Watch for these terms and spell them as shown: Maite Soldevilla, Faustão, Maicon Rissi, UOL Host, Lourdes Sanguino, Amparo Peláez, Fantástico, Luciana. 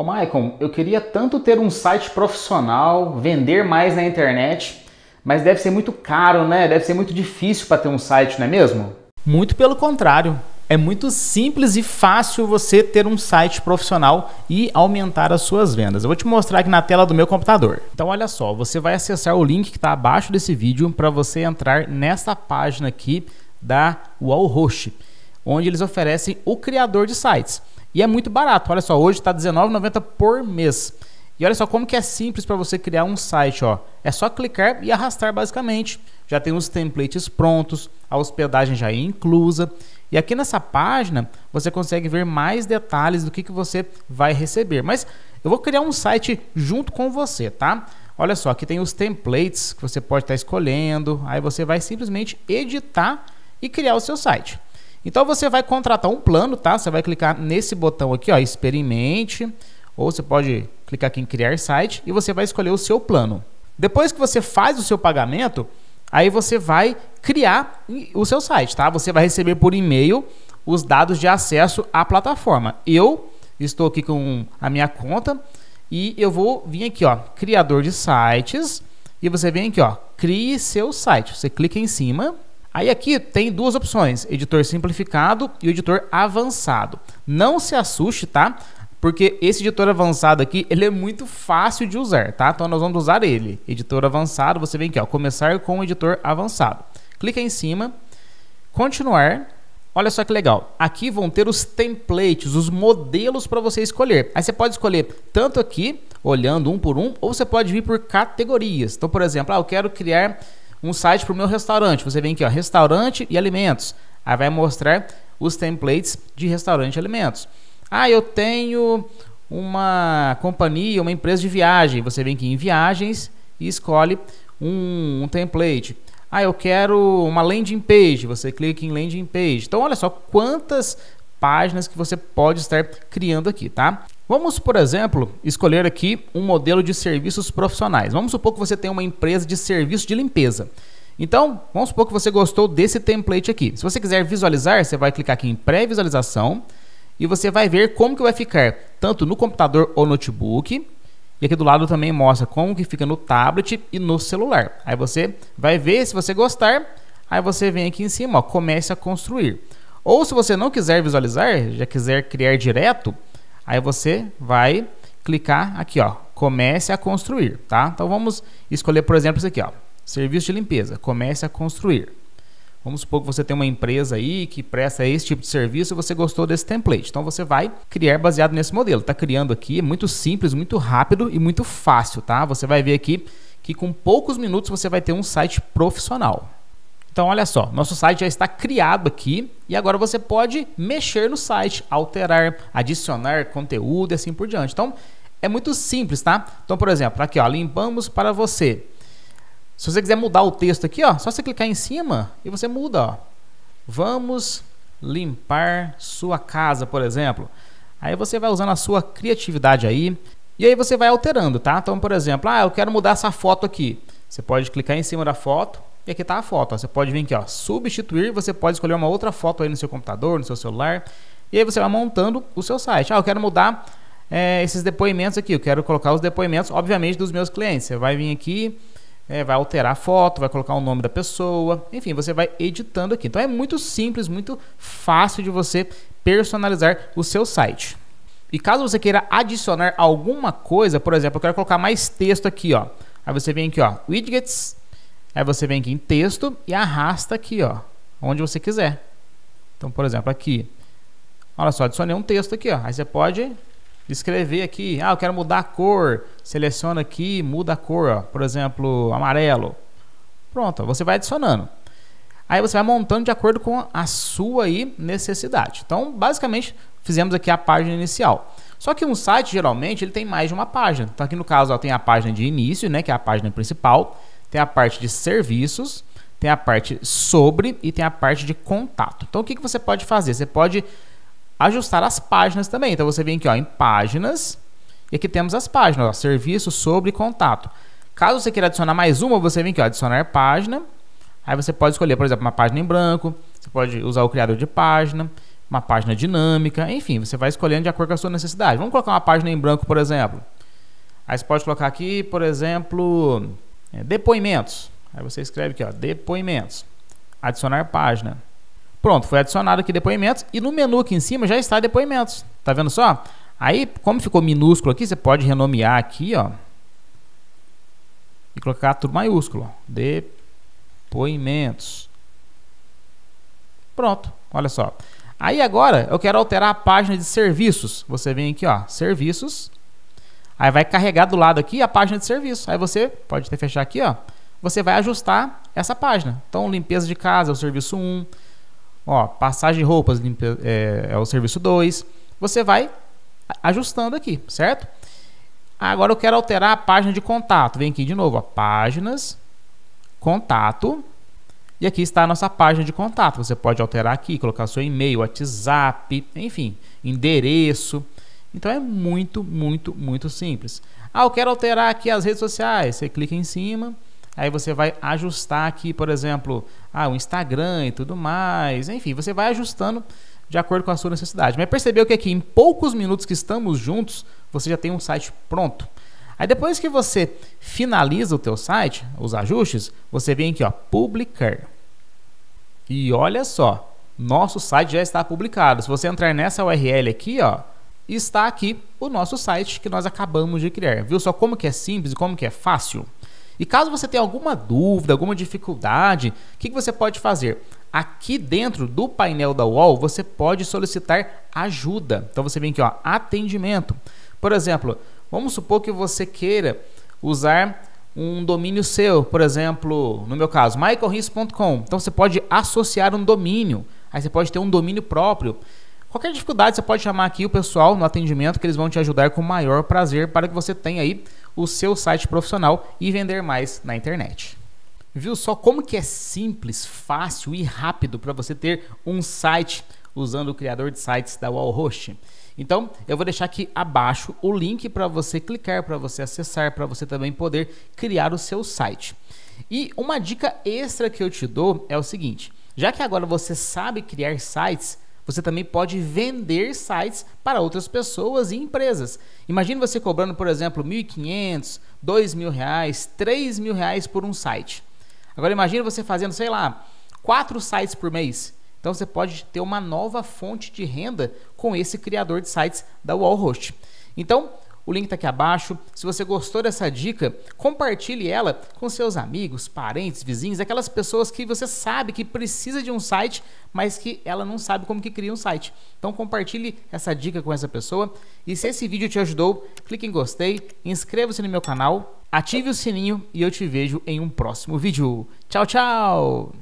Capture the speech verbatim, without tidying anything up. Ô Maicon, eu queria tanto ter um site profissional, vender mais na internet, mas deve ser muito caro, né? Deve ser muito difícil para ter um site, não é mesmo? Muito pelo contrário. É muito simples e fácil você ter um site profissional e aumentar as suas vendas. Eu vou te mostrar aqui na tela do meu computador. Então olha só, você vai acessar o link que está abaixo desse vídeo para você entrar nessa página aqui da U O L Host, onde eles oferecem o criador de sites. E é muito barato, olha só, hoje está dezenove reais e noventa centavos por mês. E olha só como que é simples para você criar um site, ó. É só clicar e arrastar basicamente. Já tem os templates prontos, a hospedagem já é inclusa. E aqui nessa página você consegue ver mais detalhes do que, que você vai receber. Mas eu vou criar um site junto com você, tá? Olha só, aqui tem os templates que você pode estar escolhendo. Aí você vai simplesmente editar e criar o seu site. Então você vai contratar um plano, tá? Você vai clicar nesse botão aqui, ó, experimente. Ou você pode clicar aqui em criar site e você vai escolher o seu plano. Depois que você faz o seu pagamento, aí você vai criar o seu site, tá? Você vai receber por e-mail os dados de acesso à plataforma. Eu estou aqui com a minha conta e eu vou vir aqui, ó, criador de sites, e você vem aqui, ó, crie seu site. Você clica em cima. Aí aqui tem duas opções, editor simplificado e o editor avançado. Não se assuste, tá? Porque esse editor avançado aqui, ele é muito fácil de usar, tá? Então nós vamos usar ele. Editor avançado, você vem aqui, ó, começar com o editor avançado. Clica em cima, continuar. Olha só que legal. Aqui vão ter os templates, os modelos para você escolher. Aí você pode escolher tanto aqui, olhando um por um, ou você pode vir por categorias. Então, por exemplo, ah, eu quero criar um site para o meu restaurante. Você vem aqui, ó, restaurante e alimentos. Aí vai mostrar os templates de restaurante e alimentos. Ah, eu tenho uma companhia, uma empresa de viagem. Você vem aqui em viagens e escolhe um, um template. Ah, eu quero uma landing page. Você clica em landing page. Então, olha só quantas páginas que você pode estar criando aqui, tá? Vamos, por exemplo, escolher aqui um modelo de serviços profissionais. Vamos supor que você tem uma empresa de serviço de limpeza. Então, vamos supor que você gostou desse template aqui. Se você quiser visualizar, você vai clicar aqui em pré-visualização. E você vai ver como que vai ficar, tanto no computador ou notebook. E aqui do lado também mostra como que fica no tablet e no celular. Aí você vai ver, se você gostar, aí você vem aqui em cima, ó, comece a construir. Ou se você não quiser visualizar, já quiser criar direto, aí você vai clicar aqui, ó, comece a construir, tá? Então vamos escolher, por exemplo, isso aqui, ó, serviço de limpeza, comece a construir. Vamos supor que você tem uma empresa aí que presta esse tipo de serviço e você gostou desse template. Então você vai criar baseado nesse modelo. Tá criando aqui, é muito simples, muito rápido e muito fácil, tá? Você vai ver aqui que com poucos minutos você vai ter um site profissional. Então olha só, nosso site já está criado aqui e agora você pode mexer no site, alterar, adicionar conteúdo e assim por diante. Então é muito simples, tá? Então, por exemplo, aqui ó, limpamos para você. Se você quiser mudar o texto aqui, ó, só você clicar em cima e você muda, ó. Vamos limpar sua casa, por exemplo. Aí você vai usando a sua criatividade aí. E aí você vai alterando, tá? Então, por exemplo, ah, eu quero mudar essa foto aqui. Você pode clicar em cima da foto e aqui tá a foto, ó. Você pode vir aqui, ó, substituir. Você pode escolher uma outra foto aí no seu computador, no seu celular. E aí você vai montando o seu site. Ah, eu quero mudar é, esses depoimentos aqui. Eu quero colocar os depoimentos, obviamente, dos meus clientes. Você vai vir aqui... É, vai alterar a foto, vai colocar o nome da pessoa, enfim, você vai editando aqui. Então é muito simples, muito fácil de você personalizar o seu site. E caso você queira adicionar alguma coisa, por exemplo, eu quero colocar mais texto aqui, ó. Aí você vem aqui, ó, widgets, aí você vem aqui em texto e arrasta aqui, ó, onde você quiser. Então, por exemplo, aqui, olha só, adicionei um texto aqui, ó. Aí você pode escrever aqui, ah, eu quero mudar a cor, seleciona aqui, muda a cor, ó, por exemplo, amarelo. Pronto, você vai adicionando. Aí você vai montando de acordo com a sua aí necessidade. Então, basicamente, fizemos aqui a página inicial. Só que um site, geralmente, ele tem mais de uma página. Então, aqui no caso, ó, tem a página de início, né, que é a página principal, tem a parte de serviços, tem a parte sobre e tem a parte de contato. Então, o que que você pode fazer? Você pode ajustar as páginas também. Então você vem aqui, ó, em páginas, e aqui temos as páginas, ó, serviço, sobre, contato. Caso você queira adicionar mais uma, você vem aqui, ó, adicionar página. Aí você pode escolher, por exemplo, uma página em branco. Você pode usar o criador de página. uma página dinâmica, enfim, você vai escolhendo de acordo com a sua necessidade. Vamos colocar uma página em branco, por exemplo. Aí você pode colocar aqui, por exemplo, é, depoimentos. Aí você escreve aqui, ó, depoimentos, adicionar página. Pronto, foi adicionado aqui depoimentos e no menu aqui em cima já está depoimentos. Tá vendo só? Aí, como ficou minúsculo aqui, você pode renomear aqui, ó, e colocar tudo maiúsculo, ó, depoimentos. Pronto, olha só. Aí agora eu quero alterar a página de serviços. Você vem aqui, ó, serviços. Aí vai carregar do lado aqui a página de serviço. Aí você pode até fechar aqui, ó. Você vai ajustar essa página. Então, limpeza de casa é o serviço um. Ó, passagem de roupas limpe... é... é o serviço dois. Você vai ajustando aqui, certo? Agora eu quero alterar a página de contato. Vem aqui de novo, ó, páginas, contato. E aqui está a nossa página de contato. Você pode alterar aqui, colocar seu e-mail, WhatsApp, enfim, endereço. Então é muito, muito, muito simples. Ah, eu quero alterar aqui as redes sociais. Você clica em cima, aí você vai ajustar aqui, por exemplo, ah, o Instagram e tudo mais. Enfim, você vai ajustando de acordo com a sua necessidade. Mas percebeu que aqui em poucos minutos que estamos juntos, você já tem um site pronto. Aí depois que você finaliza o teu site, os ajustes, você vem aqui, ó, publicar. E olha só, nosso site já está publicado. Se você entrar nessa U R L aqui, ó, está aqui o nosso site que nós acabamos de criar. Viu só como que é simples e como que é fácil? E caso você tenha alguma dúvida, alguma dificuldade, o que, que você pode fazer? Aqui dentro do painel da U O L, você pode solicitar ajuda. Então você vem aqui, ó, atendimento. Por exemplo, vamos supor que você queira usar um domínio seu, por exemplo, no meu caso, maicon rissi ponto com. Então você pode associar um domínio, aí você pode ter um domínio próprio. Qualquer dificuldade, você pode chamar aqui o pessoal no atendimento que eles vão te ajudar com o maior prazer para que você tenha aí o seu site profissional e vender mais na internet. Viu só como que é simples, fácil e rápido para você ter um site usando o criador de sites da U O L Host? Então, eu vou deixar aqui abaixo o link para você clicar, para você acessar, para você também poder criar o seu site. E uma dica extra que eu te dou é o seguinte, já que agora você sabe criar sites, você também pode vender sites para outras pessoas e empresas. Imagine você cobrando, por exemplo, mil e quinhentos reais, dois mil reais, três mil reais por um site. Agora imagine você fazendo, sei lá, quatro sites por mês. Então você pode ter uma nova fonte de renda com esse criador de sites da U O L Host. Então, o link está aqui abaixo. Se você gostou dessa dica, compartilhe ela com seus amigos, parentes, vizinhos, aquelas pessoas que você sabe que precisa de um site, mas que ela não sabe como que cria um site. Então compartilhe essa dica com essa pessoa. E se esse vídeo te ajudou, clique em gostei, inscreva-se no meu canal, ative o sininho e eu te vejo em um próximo vídeo. Tchau, tchau!